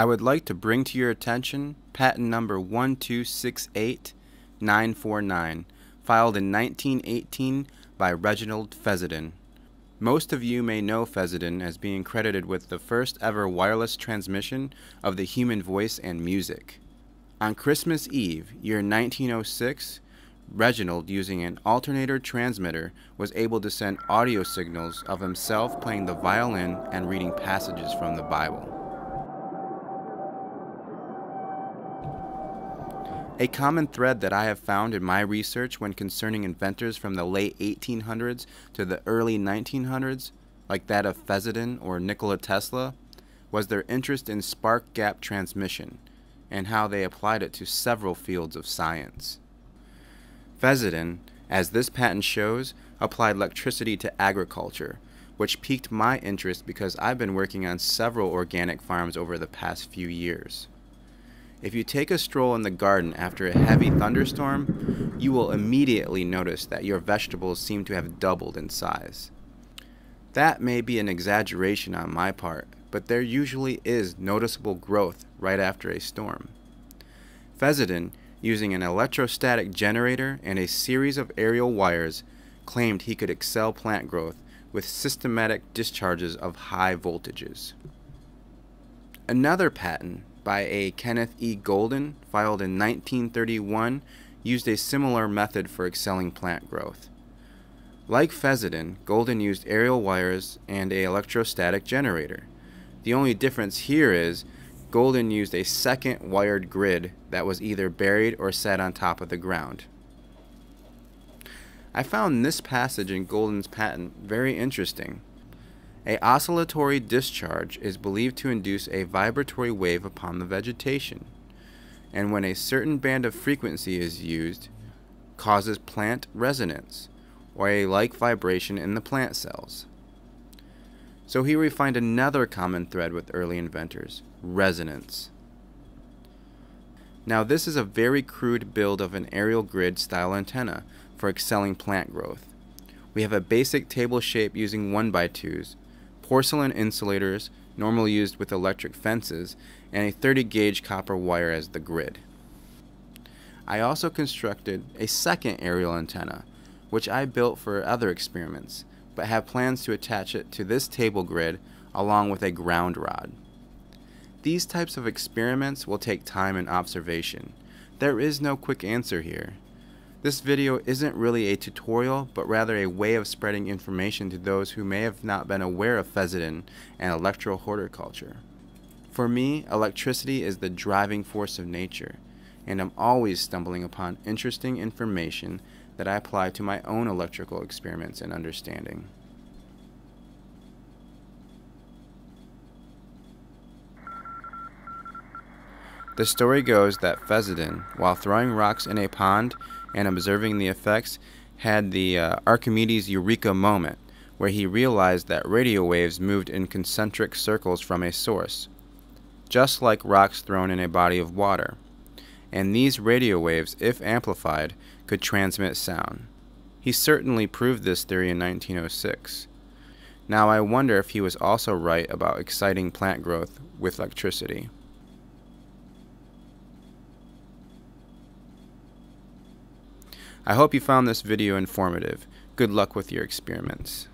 I would like to bring to your attention patent number 1268949, filed in 1918 by Reginald Fessenden. Most of you may know Fessenden as being credited with the first ever wireless transmission of the human voice and music. On Christmas Eve, year 1906, Reginald, using an alternator transmitter, was able to send audio signals of himself playing the violin and reading passages from the Bible. A common thread that I have found in my research when concerning inventors from the late 1800s to the early 1900s, like that of Fessenden or Nikola Tesla, was their interest in spark gap transmission and how they applied it to several fields of science. Fessenden, as this patent shows, applied electricity to agriculture, which piqued my interest because I've been working on several organic farms over the past few years. If you take a stroll in the garden after a heavy thunderstorm, you will immediately notice that your vegetables seem to have doubled in size. That may be an exaggeration on my part, but there usually is noticeable growth right after a storm. Fessenden, using an electrostatic generator and a series of aerial wires, claimed he could excel plant growth with systematic discharges of high voltages. Another patent by a Kenneth E. Golden, filed in 1931, used a similar method for excelling plant growth. Like Fessenden, Golden used aerial wires and an electrostatic generator. The only difference here is Golden used a second wired grid that was either buried or set on top of the ground. I found this passage in Golden's patent very interesting. A oscillatory discharge is believed to induce a vibratory wave upon the vegetation, and when a certain band of frequency is used, causes plant resonance, or a like vibration in the plant cells. So here we find another common thread with early inventors, resonance. Now this is a very crude build of an aerial grid style antenna for excelling plant growth. We have a basic table shape using 1x2s, porcelain insulators, normally used with electric fences, and a 30-gauge copper wire as the grid. I also constructed a second aerial antenna, which I built for other experiments, but have plans to attach it to this table grid along with a ground rod. These types of experiments will take time and observation. There is no quick answer here. This video isn't really a tutorial, but rather a way of spreading information to those who may have not been aware of Fessenden and electro-horticulture. For me, electricity is the driving force of nature, and I'm always stumbling upon interesting information that I apply to my own electrical experiments and understanding. The story goes that Fessenden, while throwing rocks in a pond and observing the effects, had the Archimedes Eureka moment, where he realized that radio waves moved in concentric circles from a source, just like rocks thrown in a body of water. And these radio waves, if amplified, could transmit sound. He certainly proved this theory in 1906. Now I wonder if he was also right about exciting plant growth with electricity. I hope you found this video informative. Good luck with your experiments.